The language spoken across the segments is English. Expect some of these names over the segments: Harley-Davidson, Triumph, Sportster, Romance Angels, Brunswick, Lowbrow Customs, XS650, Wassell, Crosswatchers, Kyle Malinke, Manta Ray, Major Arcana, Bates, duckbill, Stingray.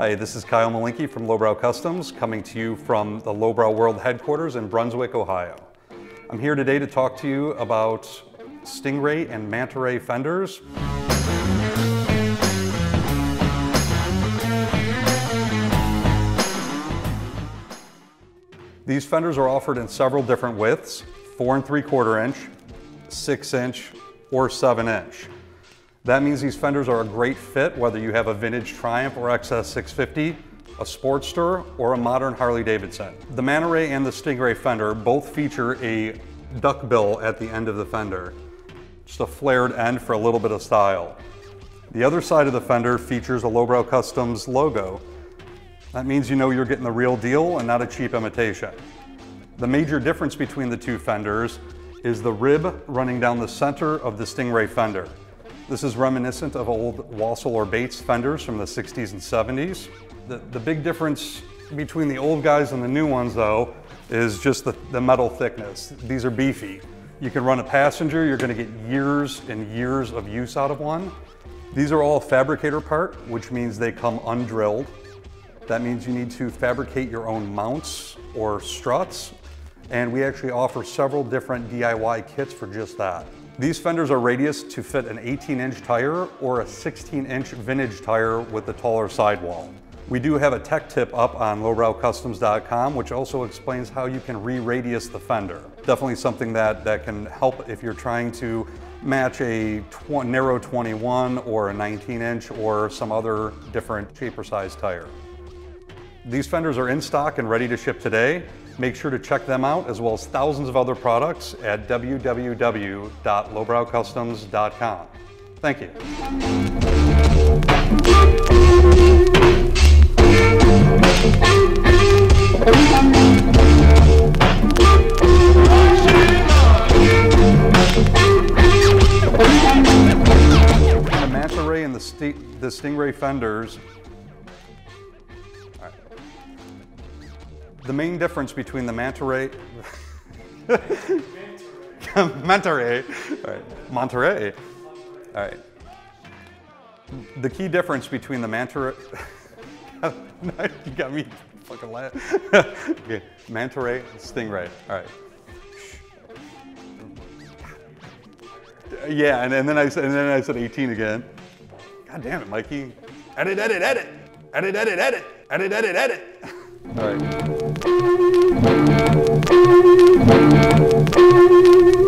Hi, this is Kyle Malinke from Lowbrow Customs, coming to you from the Lowbrow World headquarters in Brunswick, Ohio. I'm here today to talk to you about Stingray and Manta Ray fenders. These fenders are offered in several different widths, 4 3/4 inch, 6 inch, or 7 inch. That means these fenders are a great fit whether you have a vintage Triumph or XS650, a Sportster, or a modern Harley-Davidson. The Manta Ray and the Stingray fender both feature a duckbill at the end of the fender, just a flared end for a little bit of style. The other side of the fender features a Lowbrow Customs logo. That means you know you're getting the real deal and not a cheap imitation. The major difference between the two fenders is the rib running down the center of the Stingray fender. This is reminiscent of old Wassell or Bates fenders from the 60s and 70s. The big difference between the old guys and the new ones, though, is just the metal thickness. These are beefy. You can run a passenger, you're gonna get years and years of use out of one. These are all fabricator part, which means they come undrilled. That means you need to fabricate your own mounts or struts, and we actually offer several different DIY kits for just that. These fenders are radiused to fit an 18-inch tire or a 16-inch vintage tire with the taller sidewall. We do have a tech tip up on lowbrowcustoms.com, which also explains how you can re-radius the fender. Definitely something that can help if you're trying to match a narrow 21 or a 19-inch or some other different shaper size tire. These fenders are in stock and ready to ship today. Make sure to check them out, as well as thousands of other products at www.lowbrowcustoms.com. Thank you. The Manta Ray and the Stingray fenders. The main difference between the Manta Ray, the key difference between the Manta Ray, you got me fucking laughing. Okay. Manta Ray, Stingray, all right. Yeah, and then I said 18 again. God damn it, Mikey. Edit, edit, edit, edit, edit, edit, edit, edit, edit. All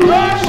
right.